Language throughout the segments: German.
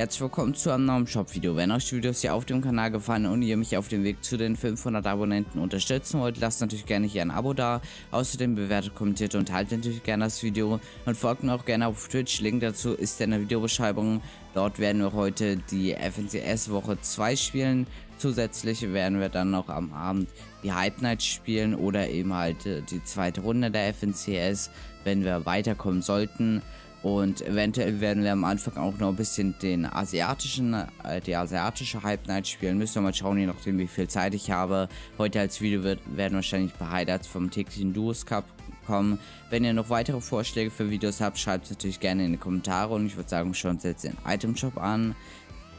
Herzlich willkommen zu einem neuen Shop-Video. Wenn euch die Videos hier auf dem Kanal gefallen und ihr mich auf dem Weg zu den 500 Abonnenten unterstützen wollt, lasst natürlich gerne hier ein Abo da. Außerdem bewertet, kommentiert und teilt natürlich gerne das Video und folgt mir auch gerne auf Twitch. Link dazu ist in der Videobeschreibung. Dort werden wir heute die FNCS Woche 2 spielen. Zusätzlich werden wir dann noch am Abend die Hype Night spielen oder eben halt die zweite Runde der FNCS, wenn wir weiterkommen sollten. Und eventuell werden wir am Anfang auch noch ein bisschen die asiatische Hype Night spielen. Müssen wir mal schauen, je nachdem wie viel Zeit ich habe. Heute als Video werden wahrscheinlich ein paar Highlights vom täglichen Duos Cup kommen. Wenn ihr noch weitere Vorschläge für Videos habt, schreibt es natürlich gerne in die Kommentare. Und ich würde sagen, schauen wir uns jetzt den Item Shop an.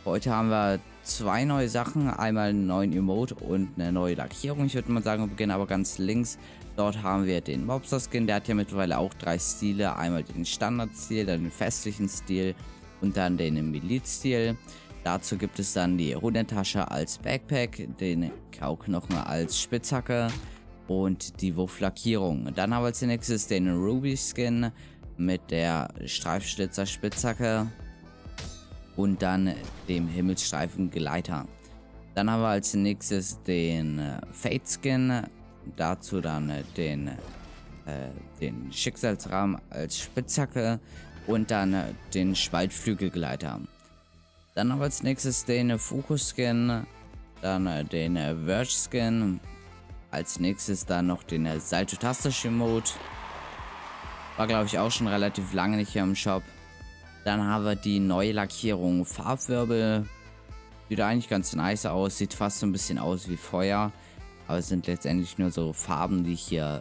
Heute haben wir zwei neue Sachen, einmal einen neuen Emote und eine neue Lackierung. Ich würde mal sagen, wir beginnen aber ganz links. Dort haben wir den Mobster Skin, der hat ja mittlerweile auch drei Stile. Einmal den Standard-Stil, dann den festlichen Stil und dann den Miliz-Stil. Dazu gibt es dann die Rundentasche als Backpack, den Kauknochen als Spitzhacke und die Wuff-Lackierung. Dann haben wir als nächstes den Ruby Skin mit der Streifschlitzer-Spitzhacke und dann dem Himmelsstreifen-Geleiter. Dann haben wir als nächstes den Fate Skin, dazu dann den Schicksalsrahmen als Spitzhacke und dann den Spaltflügelgleiter. Dann haben wir als nächstes den Fokus Skin, dann den Verge Skin, als nächstes dann noch den Salto Tastashi Mode. War glaube ich auch schon relativ lange nicht hier im Shop. Dann haben wir die neue Lackierung Farbwirbel. Sieht eigentlich ganz nice aus, sieht fast so ein bisschen aus wie Feuer. Aber es sind letztendlich nur so Farben, die hier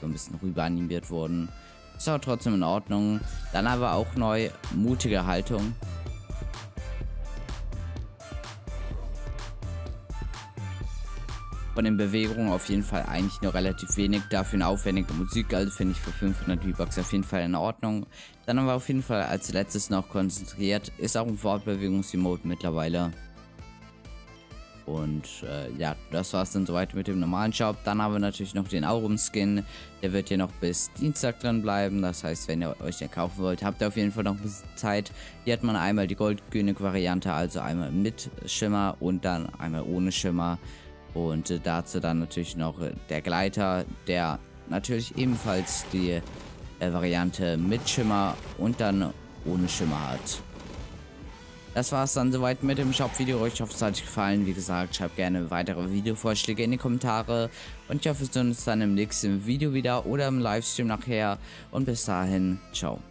so ein bisschen rüber animiert wurden. Ist aber trotzdem in Ordnung. Dann haben wir auch neu Mutige Haltung. Von den Bewegungen auf jeden Fall eigentlich nur relativ wenig, dafür eine aufwendige Musik, also finde ich für 500 V-Bucks auf jeden Fall in Ordnung. Dann haben wir auf jeden Fall als letztes noch konzentriert, ist auch ein Fortbewegungsremote mittlerweile. Und ja, das war es dann soweit mit dem normalen Shop. Dann haben wir natürlich noch den Aurum Skin, der wird hier noch bis Dienstag drin bleiben, das heißt, wenn ihr euch den kaufen wollt, habt ihr auf jeden Fall noch ein bisschen Zeit. Hier hat man einmal die Gold-König Variante, also einmal mit Schimmer und dann einmal ohne Schimmer. Und dazu dann natürlich noch der Gleiter, der natürlich ebenfalls die Variante mit Schimmer und dann ohne Schimmer hat. Das war es dann soweit mit dem Shop-Video. Ich hoffe, es hat euch gefallen. Wie gesagt, schreibt gerne weitere Videovorschläge in die Kommentare. Und ich hoffe, wir sehen uns dann im nächsten Video wieder oder im Livestream nachher. Und bis dahin, ciao.